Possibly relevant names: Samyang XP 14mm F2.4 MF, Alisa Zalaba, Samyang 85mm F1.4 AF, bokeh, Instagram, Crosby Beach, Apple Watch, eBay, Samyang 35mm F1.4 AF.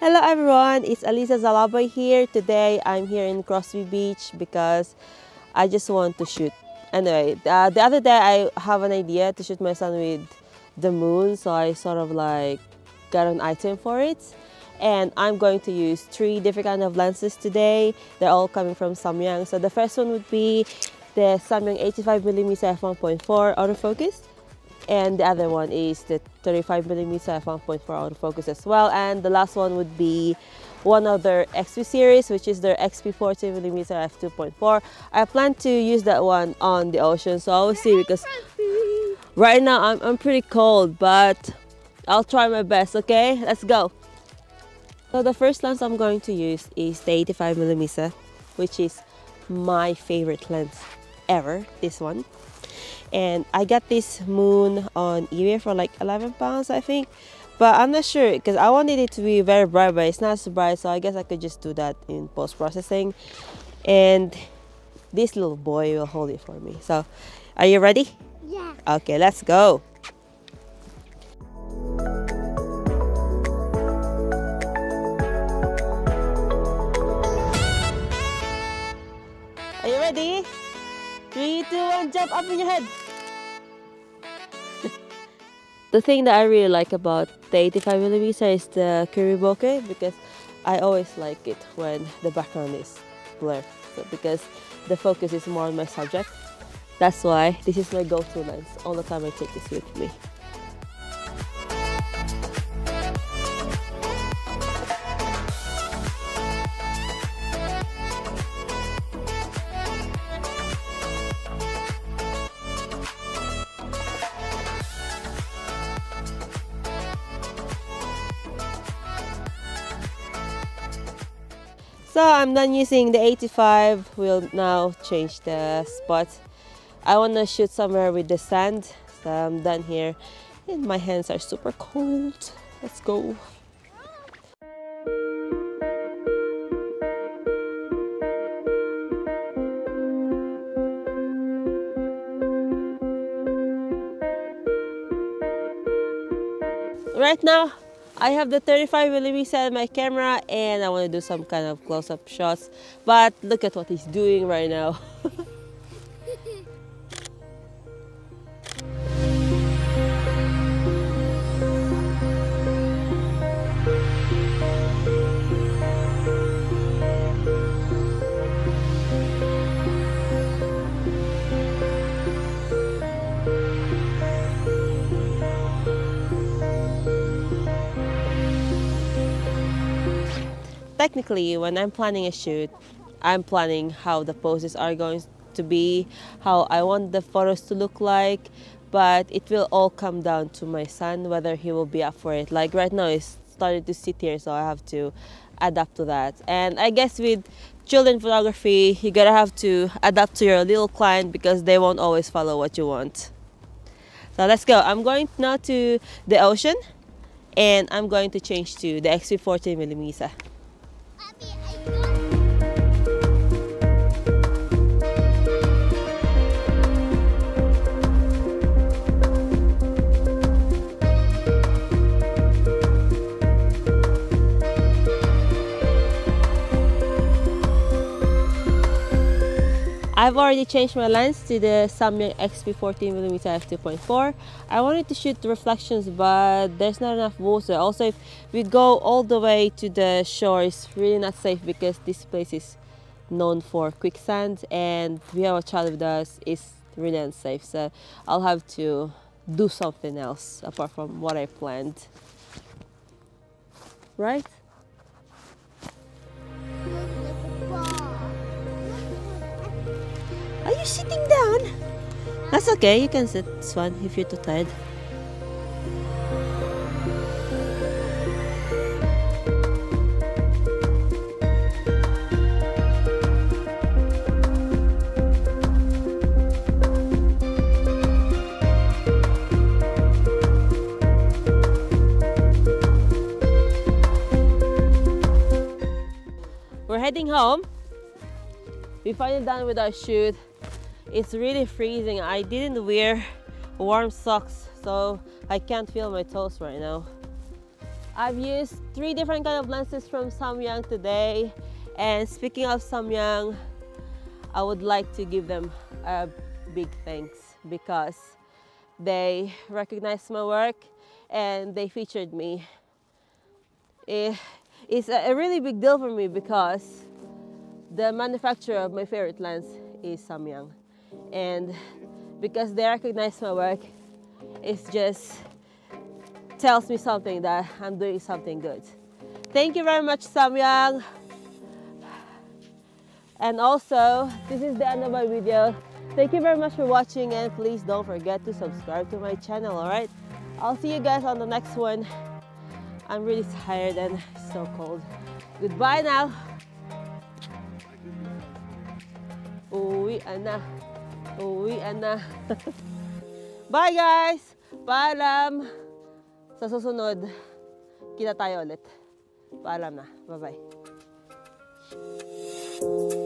Hello everyone, it's Alisa Zalaba here. Today I'm here in Crosby Beach because I just want to shoot. Anyway, the other day I have an idea to shoot my son with the moon, so I sort of like got an item for it. And I'm going to use three different kinds of lenses today. They're all coming from Samyang. So the first one would be the Samyang 85mm F1.4 autofocus. And the other one is the 35mm F1.4 autofocus as well. And the last one would be one of their XP series, which is their XP 14mm F2.4. I plan to use that one on the ocean, so I'll see, because right now I'm pretty cold, but I'll try my best, okay? Let's go! So the first lens I'm going to use is the 85mm, which is my favorite lens ever, this one. And I got this moon on eBay for like £11, I think, but I'm not sure because I wanted it to be very bright, but it's not so bright, so I guess I could just do that in post-processing. And this little boy will hold it for me. So are you ready? Yeah. Okay, let's go. Are you ready? 3, 2, 1, jump up in your head. The thing that I really like about the 85mm is the curvy bokeh, because I always like it when the background is blurred, so because the focus is more on my subject. That's why this is my go-to lens. All the time I take this with me. So I'm done using the 85, we'll now change the spot. I want to shoot somewhere with the sand, so I'm done here. And my hands are super cold. Let's go. Right now, I have the 35mm in my camera and I want to do some kind of close-up shots, but look at what he's doing right now. Technically, when I'm planning a shoot, I'm planning how the poses are going to be, how I want the photos to look like, but it will all come down to my son, whether he will be up for it. Like right now, he's started to sit here, so I have to adapt to that. And I guess with children photography, you gotta have to adapt to your little client because they won't always follow what you want. So let's go. I'm going now to the ocean, and I'm going to change to the XP 14mm. I've already changed my lens to the Samyang XP 14mm F2.4. I wanted to shoot reflections, but there's not enough water. Also, if we go all the way to the shore, it's really not safe because this place is known for quicksand and we have a child with us. It's really unsafe, so I'll have to do something else apart from what I planned. Right? Are you sitting down? That's okay, you can sit, Swan, if you're too tired. We're heading home. We're finally done with our shoot. It's really freezing. I didn't wear warm socks, so I can't feel my toes right now. I've used 3 different kind of lenses from Samyang today, and speaking of Samyang, I would like to give them a big thanks because they recognized my work and they featured me. It's a really big deal for me because the manufacturer of my favorite lens is Samyang, and because they recognize my work, it just tells me something that I'm doing something good. Thank you very much, Samyang. And also, this is the end of my video. Thank you very much for watching, and please don't forget to subscribe to my channel, alright? I'll see you guys on the next one. I'm really tired and so cold. Goodbye now. Uwi ana. Uwi ana. Bye guys. Paalam. Sa susunod, kita tayo ulit. Paalam na. Bye-bye.